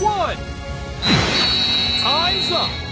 one. Time's up.